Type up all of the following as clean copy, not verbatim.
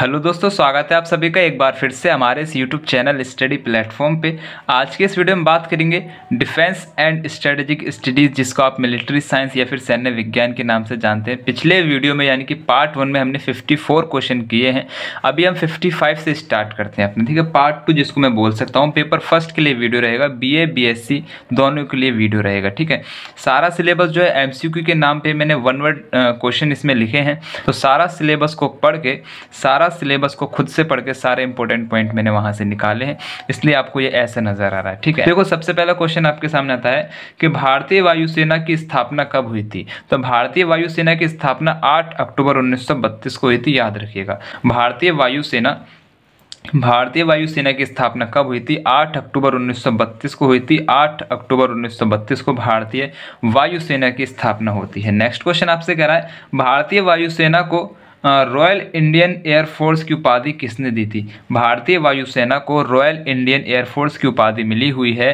Hello दोस्तों, स्वागत है आप सभी का एक बार फिर से हमारे इस यूट्यूब चैनल स्टडी प्लेटफॉर्म पे। आज के इस वीडियो में बात करेंगे डिफेंस एंड स्ट्रेटेजिक स्टडीज़, जिसको आप मिलिट्री साइंस या फिर सैन्य विज्ञान के नाम से जानते हैं। पिछले वीडियो में यानी कि पार्ट वन में हमने 54 क्वेश्चन किए हैं, अभी हम 55 से स्टार्ट करते हैं अपने, ठीक है। पार्ट टू जिसको मैं बोल सकता हूँ पेपर फर्स्ट के लिए वीडियो रहेगा, BA BSc दोनों के लिए वीडियो रहेगा, ठीक है। सारा सिलेबस जो है MCQ के नाम पर मैंने वन वर्ड क्वेश्चन इसमें लिखे हैं, तो सारा सिलेबस को पढ़ के, सारा सिलेबस को खुद से पढ़ के सारे इंपॉर्टेंट पॉइंट मैंने वहां से निकाले हैं, इसलिए आपको ये ऐसा नजर आ रहा है, ठीक है। देखो, सबसे पहला क्वेश्चन आपके सामने आता है कि भारतीय वायुसेना की स्थापना कब हुई थी। तो भारतीय वायुसेना की स्थापना 8 अक्टूबर 1932 को हुई थी, याद रखिएगा। भारतीय वायुसेना की स्थापना कब हुई थी? 8 अक्टूबर 1932 को हुई थी। 8 अक्टूबर 1932 को भारतीय वायुसेना की स्थापना होती है। नेक्स्ट क्वेश्चन आपसे कह रहा है भारतीय वायुसेना को रॉयल इंडियन एयरफोर्स की उपाधि किसने दी थी? भारतीय वायुसेना को रॉयल इंडियन एयरफोर्स की उपाधि मिली हुई है।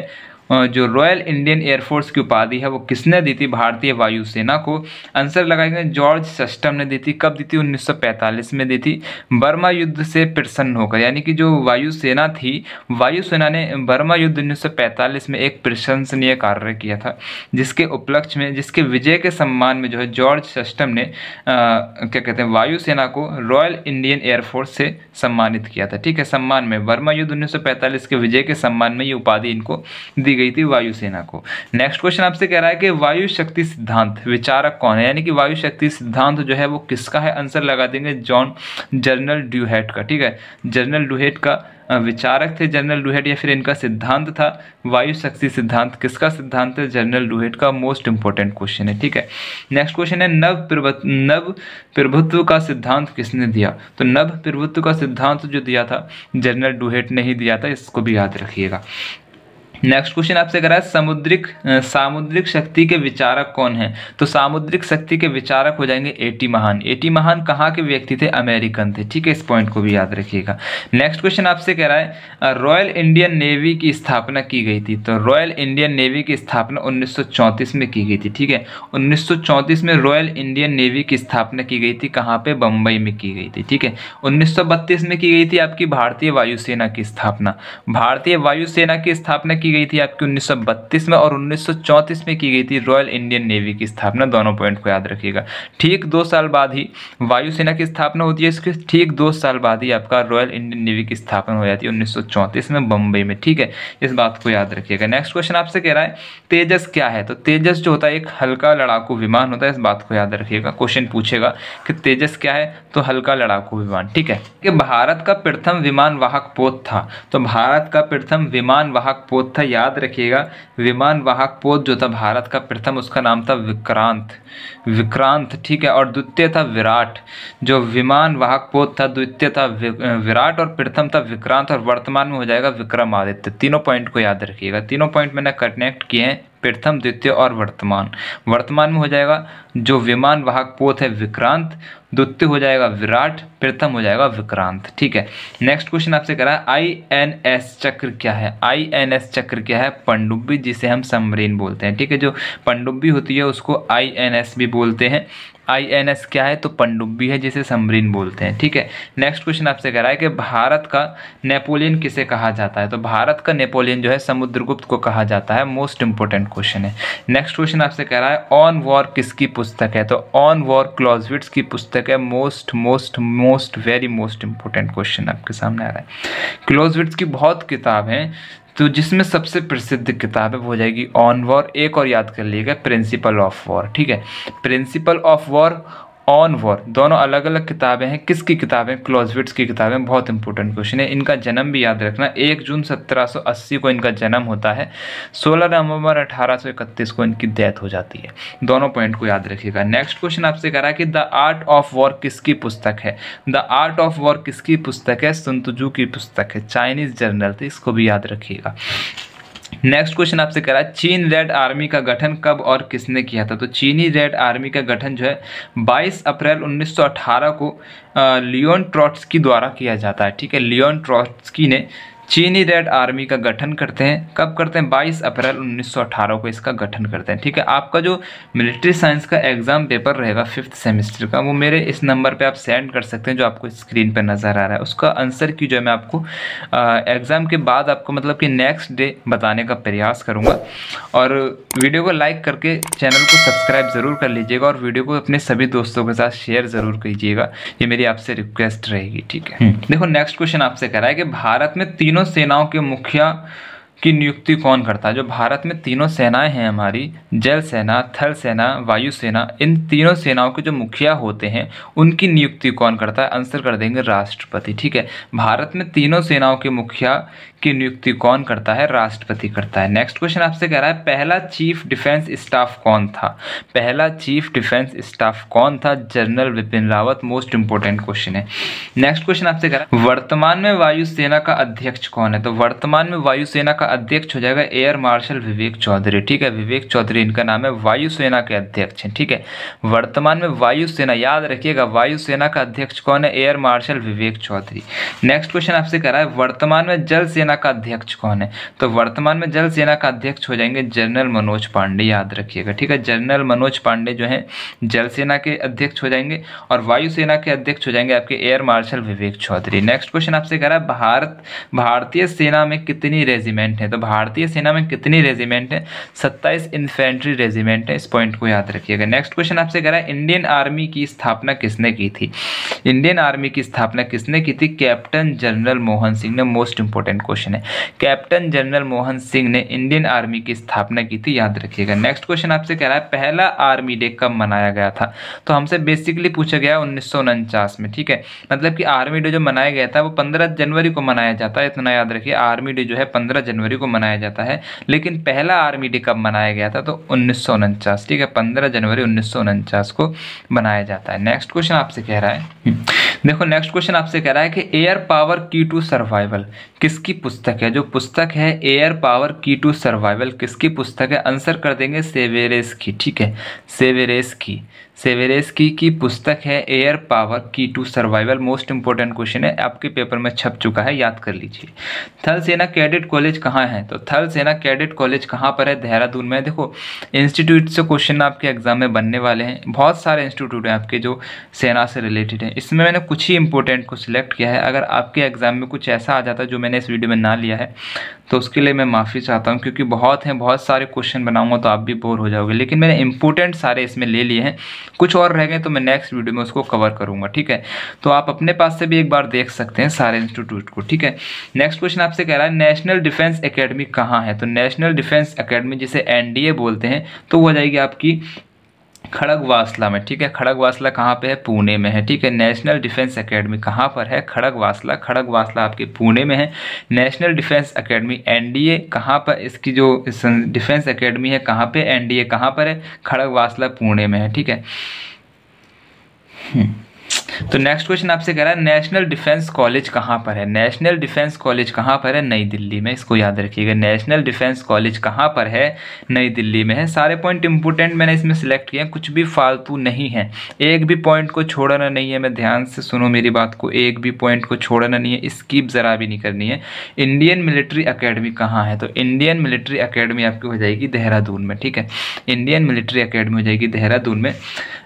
जो रॉयल इंडियन एयरफोर्स की उपाधि है वो किसने दी थी भारतीय वायुसेना को? आंसर लगाएंगे जॉर्ज सस्टम ने दी थी। कब दी थी? 1945 में दी थी, बर्मा युद्ध से प्रसन्न होकर। यानी कि जो वायुसेना थी, वायुसेना ने बर्मा युद्ध 1945 में एक प्रशंसनीय कार्य किया था, जिसके उपलक्ष्य में, जिसके विजय के सम्मान में जो है जॉर्ज सस्टम ने क्या कहते हैं वायुसेना को रॉयल इंडियन एयरफोर्स से सम्मानित किया था, ठीक है। सम्मान में बर्मा युद्ध 1945 के विजय के सम्मान में ये उपाधि इनको दी गई थी वायुसेना को। नेक्स्ट क्वेश्चन आपसे कह रहा है कि वायु शक्ति सिद्धांत विचारक कौन है? यानी कि वायु शक्ति सिद्धांत जो है वो किसका है? आंसर लगा देंगे जनरल ड्यूहेट का, ठीक है। जनरल ड्यूहेट का विचारक थे जनरल ड्यूहेट, या फिर इनका सिद्धांत था वायु शक्ति सिद्धांत। किसका सिद्धांत है? जनरल ड्यूहेट का। मोस्ट इंपॉर्टेंट क्वेश्चन है, ठीक है। नेक्स्ट क्वेश्चन है नव प्रभुत्व का सिद्धांत किसने दिया? तो नव प्रभुत्व का सिद्धांत जो दिया था जनरल ड्यूहेट ने ही दिया था, इसको भी याद रखिएगा। नेक्स्ट क्वेश्चन आपसे कह रहा है सामुद्रिक शक्ति के विचारक कौन हैं? तो सामुद्रिक शक्ति के विचारक हो जाएंगे एटी महान। एटी महान कहाँ के व्यक्ति थे? अमेरिकन थे, ठीक है। इस पॉइंट को भी याद रखिएगा। नेक्स्ट क्वेश्चन आपसे कह रहा है रॉयल इंडियन नेवी की स्थापना की गई थी। तो रॉयल इंडियन नेवी की स्थापना 1934 में की गई थी, ठीक है। 1934 में रॉयल इंडियन नेवी की स्थापना की गई थी। कहाँ पर? बम्बई में की गई थी, ठीक है। 1932 में की गई थी आपकी भारतीय वायुसेना की स्थापना। भारतीय वायुसेना की स्थापना गई थी आपकी 1932 में, और 1934 में की गई थी रॉयल इंडियन नेवी की स्थापना। दोनों पॉइंट को याद रखिएगा। ठीक 2 साल बाद ही वायुसेना की स्थापना होती है, इसके ठीक 2 साल बाद ही आपका रॉयल इंडियन नेवी की स्थापना हो जाती है 1934 में बम्बई में, ठीक है। इस बात को याद रखिएगा। नेक्स्ट क्वेश्चन आपसे कह रहा है तेजस क्या है? तो तेजस जो होता है एक हल्का लड़ाकू विमान होता है, इस बात को याद रखिएगा। क्वेश्चन पूछेगा कि तेजस क्या है, तो हल्का लड़ाकू विमान, ठीक है। कि भारत का प्रथम विमान वाहक पोत था। तो भारत का प्रथम विमान वाहक पोत था, याद रखिएगा। विमान वाहक पोत जो था भारत का प्रथम, उसका नाम था विक्रांत, ठीक है। और द्वितीय था विराट। जो विमान वाहक पोत था, द्वितीय था विराट और प्रथम था विक्रांत, और वर्तमान में हो जाएगा विक्रमादित्य। तीनों पॉइंट को याद रखिएगा। तीनों पॉइंट मैंने कनेक्ट किए हैं, प्रथम, द्वितीय और वर्तमान। वर्तमान में हो जाएगा जो विमान वाहक पोत है विक्रांत, द्वितीय हो जाएगा विराट, प्रथम हो जाएगा विक्रांत, ठीक है। नेक्स्ट क्वेश्चन आपसे कह रहा है INS चक्र क्या है? INS चक्र क्या है? पनडुब्बी, जिसे हम सबमरीन बोलते हैं, ठीक है। जो पनडुब्बी होती है उसको INS भी बोलते हैं। INS क्या है? तो पनडुब्बी है, जिसे सबमरीन बोलते हैं, ठीक है। नेक्स्ट क्वेश्चन आपसे कह रहा है कि भारत का नेपोलियन किसे कहा जाता है? तो भारत का नेपोलियन जो है समुद्रगुप्त को कहा जाता है। मोस्ट इंपॉर्टेंट क्वेश्चन है। नेक्स्ट क्वेश्चन आपसे कह रहा है ऑन वॉर किसकी पुस्तक है? तो ऑन वॉर क्लॉजविट्स की पुस्तक है। मोस्ट इंपॉर्टेंट क्वेश्चन आपके सामने आ रहा है। क्लॉजविट्स की बहुत किताब हैं, तो जिसमें सबसे प्रसिद्ध किताब है वो हो जाएगी ऑन वॉर। एक और याद कर लीजिएगा, प्रिंसिपल ऑफ वॉर, ठीक है। Principle of war, on war, दोनों अलग अलग किताबें हैं। किसकी किताबें? क्लॉजविट्स की किताबें। बहुत इंपॉर्टेंट क्वेश्चन है। इनका जन्म भी याद रखना, 1 जून 1780 को इनका जन्म होता है, 16 नवंबर 1831 को इनकी डेथ हो जाती है। दोनों पॉइंट को याद रखिएगा। नेक्स्ट क्वेश्चन आपसे कह रहा है कि द आर्ट ऑफ वॉर किसकी पुस्तक है? द आर्ट ऑफ वॉर किसकी पुस्तक है? सुन त्ज़ू की पुस्तक है। चाइनीज़ जर्नल थी, इसको भी याद रखिएगा। नेक्स्ट क्वेश्चन आपसे कह रहा है चीन रेड आर्मी का गठन कब और किसने किया था? तो चीनी रेड आर्मी का गठन जो है 22 अप्रैल 1918 को लियोन ट्रॉट्स्की द्वारा किया जाता है, ठीक है। लियोन ट्रॉट्स्की ने चीनी रेड आर्मी का गठन करते हैं। कब करते हैं? 22 अप्रैल 1918 को इसका गठन करते हैं। ठीक है, आपका जो मिलिट्री साइंस का एग्ज़ाम पेपर रहेगा 5th सेमेस्टर का, वो मेरे इस नंबर पे आप सेंड कर सकते हैं जो आपको स्क्रीन पर नज़र आ रहा है। उसका आंसर की जो है मैं आपको एग्ज़ाम के बाद आपको मतलब कि नेक्स्ट डे बताने का प्रयास करूँगा। और वीडियो को लाइक करके चैनल को सब्सक्राइब ज़रूर कर लीजिएगा और वीडियो को अपने सभी दोस्तों के साथ शेयर ज़रूर कीजिएगा, ये मेरी आपसे रिक्वेस्ट रहेगी। ठीक है, देखो नेक्स्ट क्वेश्चन आपसे कह रहा है कि भारत में तीनों सेनाओं के मुखिया की नियुक्ति कौन करता है? जो भारत में तीनों सेनाएं हैं हमारी, जल सेना, थल सेना, वायु सेना, इन तीनों सेनाओं के जो मुखिया होते हैं उनकी नियुक्ति कौन करता है? आंसर कर देंगे राष्ट्रपति। ठीक है, भारत में तीनों सेनाओं के मुखिया की नियुक्ति कौन करता है? राष्ट्रपति करता है। नेक्स्ट क्वेश्चन आपसे कह रहा है पहला चीफ डिफेंस स्टाफ कौन था? पहला चीफ डिफेंस स्टाफ कौन था? General Bipin Rawat. Most important question है। नेक्स्ट क्वेश्चन आपसे कह रहा है वर्तमान में वायुसेना का अध्यक्ष कौन है? तो वर्तमान में वायुसेना का अध्यक्ष हो जाएगा एयर मार्शल विवेक चौधरी। ठीक है, विवेक चौधरी इनका नाम है, वायुसेना के अध्यक्ष हैं। ठीक है, वर्तमान में वायुसेना, याद रखिएगा वायुसेना का अध्यक्ष कौन है? Air marshal Vivek Chaudhary. Next question आपसे कह रहा है वर्तमान में जल सेना का अध्यक्ष कौन है? तो वर्तमान में जल सेना का अध्यक्ष हो जाएंगे जनरल मनोज पांडे, याद रखिएगा। ठीक है, जनरल मनोज पांडे जो हैं जल सेना के अध्यक्ष हो जाएंगे और वायुसेना के अध्यक्ष हो जाएंगे आपके air marshal Vivek Chaudhary. Next question आपसे कह रहा है भारतीय सेना में कितनी रेजिमेंट है? तो भारतीय सेना में कितनी रेजिमेंट है? 27 इन्फेंट्री रेजिमेंट है, इस पॉइंट को याद रखिएगा। नेक्स्ट क्वेश्चन आपसे कह रहा है इंडियन आर्मी की स्थापना किसने की थी? इंडियन आर्मी की स्थापना किसने की थी? कैप्टन जनरल मोहन सिंह ने। मोस्ट इंपोर्टेंट क्वेश्चन है, कैप्टन जनरल मोहन सिंह ने इंडियन आर्मी की स्थापना की थी, याद रखिएगा। नेक्स्ट क्वेश्चन आपसे कह रहा है पहला आर्मी डे कब मनाया गया था? तो हमसे बेसिकली पूछा गया 1949 में। ठीक है, मतलब कि आर्मी डे जो मनाया गया था वो 15 जनवरी को मनाया जाता है, इतना याद रखिए। आर्मी डे जो है 15 जनवरी को मनाया जाता है, लेकिन पहला आर्मी डे कब मनाया गया था? तो 1949। ठीक है, 15 जनवरी 1949 को मनाया जाता है। नेक्स्ट क्वेश्चन आपसे कह रहा है, देखो नेक्स्ट क्वेश्चन आपसे कह रहा है कि air power key to survival किसकी पुस्तक है? जो पुस्तक है air power key to survival किसकी पुस्तक है? आंसर कर देंगे सेवेरेस की। ठीक है, सेवेरेस की, सेवेरेस्की की पुस्तक है air power key to survival. Most important question है, आपके पेपर में छप चुका है, याद कर लीजिए। थल सेना कैडेट कॉलेज कहाँ है? तो थल सेना कैडेट कॉलेज कहाँ पर है? देहरादून में। देखो इंस्टीट्यूट से क्वेश्चन आपके एग्जाम में बनने वाले हैं, बहुत सारे इंस्टीट्यूट हैं आपके जो सेना से रिलेटेड हैं। इसमें मैंने कुछ ही इंपॉर्टेंट को सिलेक्ट किया है, अगर आपके एग्जाम में कुछ ऐसा आ जाता है जो मैंने इस वीडियो में ना लिया है तो उसके लिए मैं माफ़ी चाहता हूँ, क्योंकि बहुत हैं, बहुत सारे क्वेश्चन बनाऊँगा तो आप भी बोर हो जाओगे। लेकिन मैंने इंपॉर्टेंट सारे इसमें ले लिए हैं, कुछ और रह गए तो मैं नेक्स्ट वीडियो में उसको कवर करूंगा। ठीक है, तो आप अपने पास से भी एक बार देख सकते हैं सारे इंस्टीट्यूट को। ठीक है, नेक्स्ट क्वेश्चन आपसे कह रहा है नेशनल डिफेंस एकेडमी कहाँ है? तो नेशनल डिफेंस एकेडमी जिसे एनडीए बोलते हैं तो वो हो जाएगी आपकी खड़गवासला में। ठीक है, खड़गवासला कहाँ पे है? पुणे में है। ठीक है, नेशनल डिफेंस एकेडमी कहाँ पर है? खड़गवासला। खड़गवासला आपके पुणे में है। नेशनल डिफेंस एकेडमी एनडीए कहाँ पर, इसकी जो डिफेंस एकेडमी है कहाँ पे, एनडीए कहाँ पर है? खड़गवासला पुणे में है। ठीक है, तो नेक्स्ट क्वेश्चन आपसे कह रहा है नेशनल डिफेंस कॉलेज कहाँ पर है? नेशनल डिफेंस कॉलेज कहाँ पर है? नई दिल्ली में, इसको याद रखिएगा। नेशनल डिफेंस कॉलेज कहाँ पर है? नई दिल्ली में है। सारे पॉइंट इंपोर्टेंट मैंने इसमें सिलेक्ट किए हैं, कुछ भी फालतू नहीं है, एक भी पॉइंट को छोड़ना नहीं है। मैं ध्यान से सुनो मेरी बात को, एक भी पॉइंट को छोड़ना नहीं है, स्किप ज़रा भी नहीं करनी है। इंडियन मिलिट्री अकेडमी कहाँ है? तो इंडियन मिलिट्री अकेडमी आपकी हो जाएगी देहरादून में। ठीक है, इंडियन मिलिट्री अकेडमी हो जाएगी देहरादून में।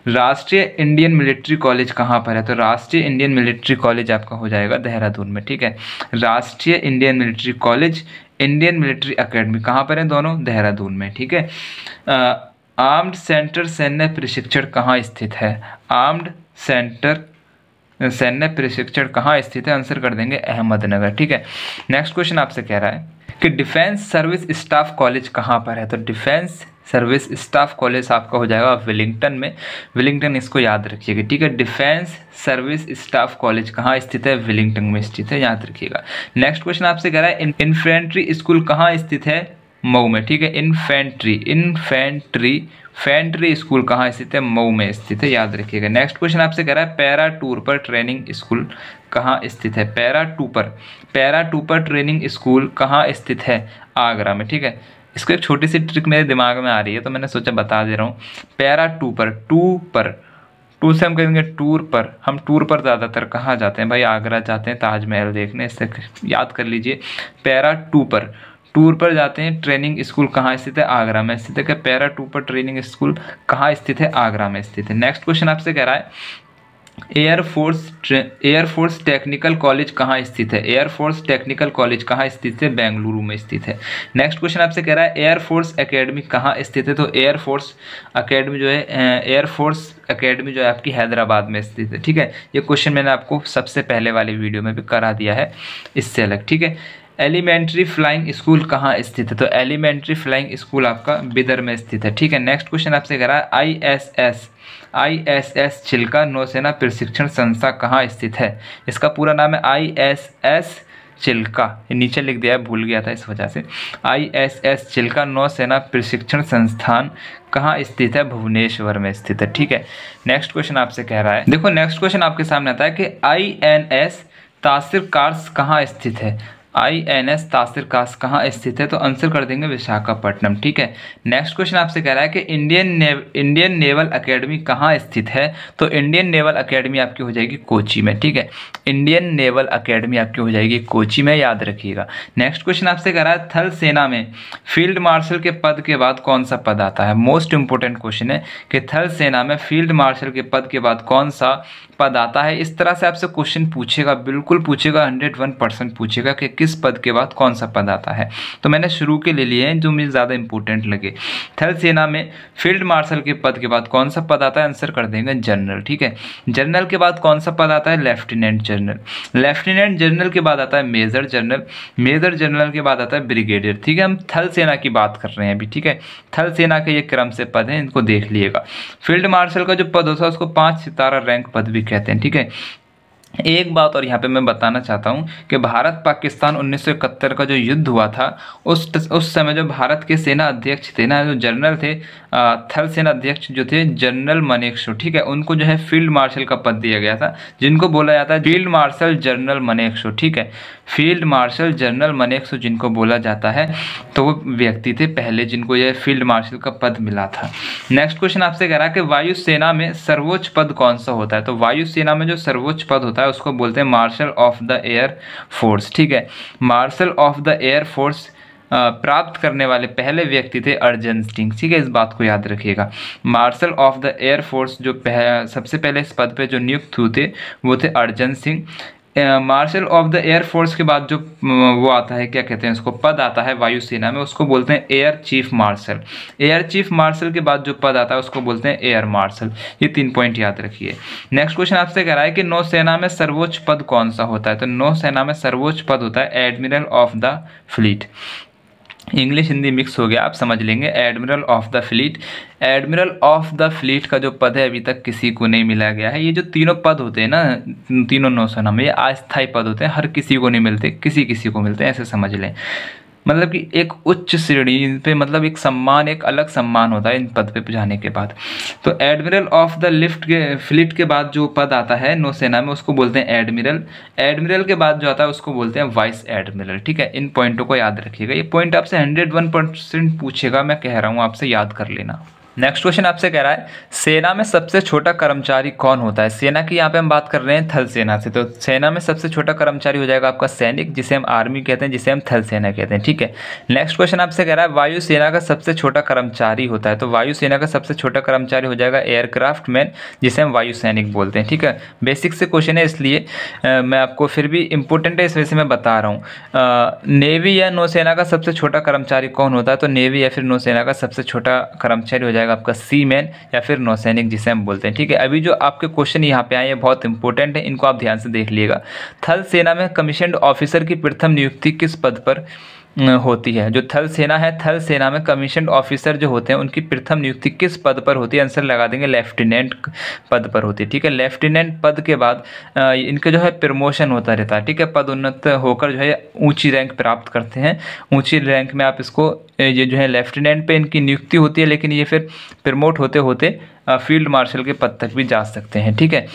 राष्ट्रीय इंडियन मिलिट्री कॉलेज कहाँ पर है? तो राष्ट्रीय इंडियन मिलिट्री कॉलेज आपका हो जाएगा देहरादून में। ठीक है, राष्ट्रीय Indian military college, Indian military academy कहाँ पर है? दोनों देहरादून में। ठीक है, आर्म्ड सेंटर सैन्य प्रशिक्षण कहाँ स्थित है? आर्म्ड सेंटर सैन्य प्रशिक्षण कहाँ स्थित है? आंसर कर देंगे अहमदनगर। ठीक है, नेक्स्ट क्वेश्चन आपसे कह रहा है कि डिफेंस सर्विस स्टाफ कॉलेज कहाँ पर है? तो डिफेंस सर्विस स्टाफ कॉलेज आपका हो जाएगा वेलिंगटन में। वेलिंगटन, इसको याद रखिएगा। ठीक है, डिफेंस सर्विस स्टाफ कॉलेज कहाँ स्थित है? वेलिंगटन में स्थित है, याद रखिएगा। नेक्स्ट क्वेश्चन आपसे कह रहा है इन्फेंट्री स्कूल कहाँ स्थित है? मऊ में। ठीक है, इन्फेंट्री स्कूल कहाँ स्थित है? मऊ में स्थित है, याद रखिएगा। नेक्स्ट क्वेश्चन आपसे कह रहा है paratrooper training school कहाँ स्थित है? Paratrooper training school कहाँ स्थित है? आगरा में। ठीक है, इसको एक छोटी सी ट्रिक मेरे दिमाग में आ रही है तो मैंने सोचा बता दे रहा हूँ। पैरा टू पर टूर से हम कहेंगे टूर पर, हम टूर पर ज़्यादातर कहाँ जाते हैं भाई? आगरा जाते हैं ताजमहल देखने। इससे याद कर लीजिए, पैरा टू पर टूर पर जाते हैं। ट्रेनिंग स्कूल कहाँ स्थित है? आगरा में स्थित है। Paratrooper training school कहाँ स्थित है? आगरा में स्थित है। नेक्स्ट क्वेश्चन आपसे कह रहा है एयरफोर्स टेक्निकल कॉलेज कहाँ स्थित है? एयरफोर्स टेक्निकल कॉलेज कहाँ स्थित है? बेंगलुरु में स्थित है। नेक्स्ट क्वेश्चन आपसे कह रहा है एयरफोर्स एकेडमी कहाँ स्थित है? तो एयरफोर्स एकेडमी जो है आपकी हैदराबाद में स्थित है। ठीक है, ये क्वेश्चन मैंने आपको सबसे पहले वाली वीडियो में भी करा दिया है, इससे अलग। ठीक है, एलिमेंट्री फ्लाइंग स्कूल कहाँ स्थित है? तो एलिमेंट्री फ्लाइंग स्कूल आपका बिदर में स्थित है। ठीक है, नेक्स्ट क्वेश्चन आपसे कह रहा है आई एस एस छिलका नौसेना प्रशिक्षण संस्था कहाँ स्थित है? इसका पूरा नाम है ISS चिल्का, नीचे लिख दिया है, भूल गया था इस वजह से। ISS चिल्का नौसेना प्रशिक्षण संस्थान कहाँ स्थित है? भुवनेश्वर में स्थित है। ठीक है, नेक्स्ट क्वेश्चन आपसे कह रहा है, देखो नेक्स्ट क्वेश्चन आपके सामने आता है कि INS तासिर कार्स कहाँ स्थित है? INS तासिर कार्स कहाँ स्थित है? तो आंसर कर देंगे विशाखापट्टनम। ठीक है, नेक्स्ट क्वेश्चन आपसे कह रहा है कि इंडियन नेवल अकेडमी कहाँ स्थित है? तो इंडियन नेवल अकेडमी आपकी हो जाएगी कोची में। ठीक है, इंडियन नेवल अकेडमी आपकी हो जाएगी कोची में, याद रखिएगा। नेक्स्ट क्वेश्चन आपसे कह रहा है थल सेना में फील्ड मार्शल के पद के बाद कौन सा पद आता है? मोस्ट इंपॉर्टेंट क्वेश्चन है कि थल सेना में फील्ड मार्शल के पद के बाद कौन सा पद आता है। इस तरह से आपसे क्वेश्चन पूछेगा, बिल्कुल पूछेगा, 101% पूछेगा कि किस पद के बाद कौन सा पद आता है। तो मैंने शुरू के ले लिए हैं जो मुझे ज़्यादा इंपॉर्टेंट लगे। थल सेना में फील्ड मार्शल के पद के बाद कौन सा पद आता है? आंसर कर देंगे जनरल। ठीक है, जनरल के बाद कौन सा पद आता है? Lieutenant general. लेफ्टिनेंट जनरल के बाद आता है मेजर जनरल। मेजर जनरल के बाद आता है ब्रिगेडियर। ठीक है, हम थल सेना की बात कर रहे हैं अभी। ठीक है, थल सेना के ये क्रम से पद हैं, इनको देख लिएगा। फील्ड मार्शल का जो पद होता है उसको 5 सितारा रैंक पद भी कहते हैं। ठीक है, एक बात और यहाँ पे मैं बताना चाहता हूँ कि भारत पाकिस्तान 1971 का जो युद्ध हुआ था उस समय जो भारत के सेना अध्यक्ष थे ना, जो जनरल थे, थल सेना अध्यक्ष जो थे जनरल मनेकशॉ, ठीक है, उनको जो है फील्ड मार्शल का पद दिया गया था, जिनको बोला जाता है फील्ड मार्शल जनरल मनेकशॉ। ठीक है, फील्ड मार्शल जनरल मनेकशॉ जिनको बोला जाता है, तो वो व्यक्ति थे पहले जिनको यह फील्ड मार्शल का पद मिला था। नेक्स्ट क्वेश्चन आपसे कह रहा है कि वायुसेना में सर्वोच्च पद कौन सा होता है? तो वायुसेना में जो सर्वोच्च पद होता है उसको बोलते हैं marshal of the air force. ठीक है, marshal of the air force प्राप्त करने वाले पहले व्यक्ति थे अर्जन सिंह। ठीक है, इस बात को याद रखिएगा। Marshal of the air force जो सबसे पहले इस पद पे जो नियुक्त हुए थे वो थे Arjan Singh. Marshal of the air force के बाद जो वो आता है, क्या कहते हैं उसको, पद आता है वायुसेना में, उसको बोलते हैं air chief marshal. Air chief marshal के बाद जो पद आता है उसको बोलते हैं एयर मार्शल। ये 3 पॉइंट याद रखिए। नेक्स्ट क्वेश्चन आपसे कह रहा है कि नौसेना में सर्वोच्च पद कौन सा होता है? तो नौसेना में सर्वोच्च पद होता है admiral of the fleet. English Hindi mix हो गया, आप समझ लेंगे। Admiral of the fleet, admiral of the fleet का जो पद है अभी तक किसी को नहीं मिला गया है। ये जो तीनों पद होते हैं ना, तीनों नौसेना में, ये अस्थायी पद होते हैं, हर किसी को नहीं मिलते, किसी किसी को मिलते हैं, ऐसे समझ लें। मतलब कि एक उच्च श्रेणी इन पे, मतलब एक सम्मान, एक अलग सम्मान होता है इन पद पे जाने के बाद। तो एडमिरल ऑफ द फ्लीट के बाद जो पद आता है नौसेना में उसको बोलते हैं एडमिरल। एडमिरल के बाद जो आता है उसको बोलते हैं वाइस एडमिरल। ठीक है, इन पॉइंटों को याद रखिएगा। ये पॉइंट आपसे 101% पूछेगा, मैं कह रहा हूँ, आपसे याद कर लेना। नेक्स्ट क्वेश्चन आपसे कह रहा है सेना में सबसे छोटा कर्मचारी कौन होता है? सेना की यहाँ पे हम बात कर रहे हैं थल सेना से, तो सेना में सबसे छोटा कर्मचारी हो जाएगा आपका सैनिक, जिसे हम आर्मी कहते हैं, जिसे हम थल सेना कहते हैं। ठीक है, नेक्स्ट क्वेश्चन आपसे कह रहा है वायुसेना का सबसे छोटा कर्मचारी होता है, तो वायुसेना का सबसे छोटा कर्मचारी हो जाएगा एयरक्राफ्ट मैन, जिसे हम वायु सैनिक बोलते हैं। ठीक है, बेसिक से क्वेश्चन है, इसलिए मैं आपको फिर भी इंपॉर्टेंट है इस वजह से मैं बता रहा हूँ। नेवी या नौसेना का सबसे छोटा कर्मचारी कौन होता है? तो नेवी या फिर नौसेना का सबसे छोटा कर्मचारी हो जाएगा आपका सी मैन या फिर नौसैनिक, जिसे हम बोलते हैं। ठीक है, अभी जो आपके क्वेश्चन यहाँ पे आए हैं बहुत इंपॉर्टेंट है, इनको आप ध्यान से देख लिएगा। थल सेना में कमीशन्ड ऑफिसर की प्रथम नियुक्ति किस पद पर होती है? जो थल सेना है, थल सेना में कमीशन्ड ऑफिसर जो होते हैं उनकी प्रथम नियुक्ति किस पद पर होती है? आंसर लगा देंगे लेफ्टिनेंट पद पर होती है। ठीक है, लेफ्टिनेंट पद के बाद इनके जो है प्रमोशन होता रहता है। ठीक है, पदोन्नत होकर जो है ऊंची रैंक प्राप्त करते हैं। ऊंची रैंक में आप इसको, ये जो है लेफ्टिनेंट पे इनकी नियुक्ति होती है, लेकिन ये फिर प्रमोट होते होते फील्ड मार्शल के पद तक भी जा सकते हैं। ठीक है,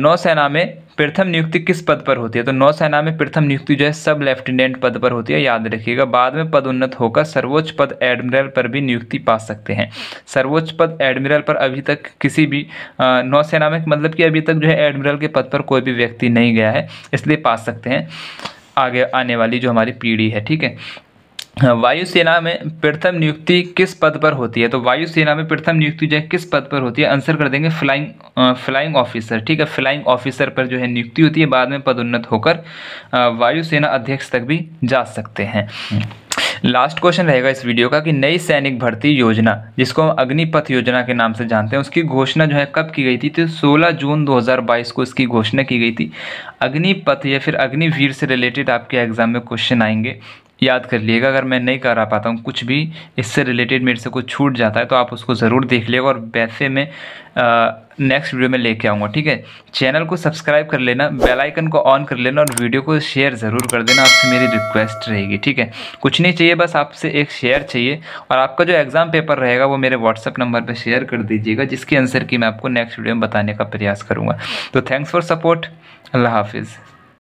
नौसेना में प्रथम नियुक्ति किस पद पर होती है? तो नौसेना में प्रथम नियुक्ति जो है सब लेफ्टिनेंट पद पर होती है, याद रखिएगा। बाद में पदोन्नत होकर सर्वोच्च पद एडमिरल पर भी नियुक्ति पा सकते हैं। सर्वोच्च पद एडमिरल पर अभी तक किसी भी नौसेना में मतलब कि अभी तक जो है एडमिरल के पद पर कोई भी व्यक्ति नहीं गया है, इसलिए पा सकते हैं आगे आने वाली जो हमारी पीढ़ी है। ठीक है, वायुसेना में प्रथम नियुक्ति किस पद पर होती है? तो वायुसेना में प्रथम नियुक्ति जो है किस पद पर होती है? आंसर कर देंगे फ्लाइंग ऑफिसर। ठीक है, फ्लाइंग ऑफिसर पर जो है नियुक्ति होती है। बाद में पदोन्नत होकर वायुसेना अध्यक्ष तक भी जा सकते हैं। लास्ट क्वेश्चन रहेगा इस वीडियो का कि नई सैनिक भर्ती योजना, जिसको हम अग्निपथ योजना के नाम से जानते हैं, उसकी घोषणा जो है कब की गई थी? तो 16 जून 2022 को इसकी घोषणा की गई थी। अग्निपथ या फिर अग्निवीर से रिलेटेड आपके एग्जाम में क्वेश्चन आएंगे, याद कर लीजिएगा। अगर मैं नहीं करा पाता हूँ कुछ भी इससे रिलेटेड, मेरे से कुछ छूट जाता है तो आप उसको ज़रूर देख लीजिएगा, और वैसे मैं नेक्स्ट वीडियो में लेके आऊँगा। ठीक है, चैनल को सब्सक्राइब कर लेना, बेल आइकन को ऑन कर लेना और वीडियो को शेयर ज़रूर कर देना, आपसे मेरी रिक्वेस्ट रहेगी। ठीक है, कुछ नहीं चाहिए, बस आपसे एक शेयर चाहिए, और आपका जो एग्ज़ाम पेपर रहेगा वो मेरे व्हाट्सअप नंबर पर शेयर कर दीजिएगा, जिसकी आंसर की मैं आपको नेक्स्ट वीडियो में बताने का प्रयास करूँगा। तो थैंक्स फॉर सपोर्ट, अल्लाह हाफिज़।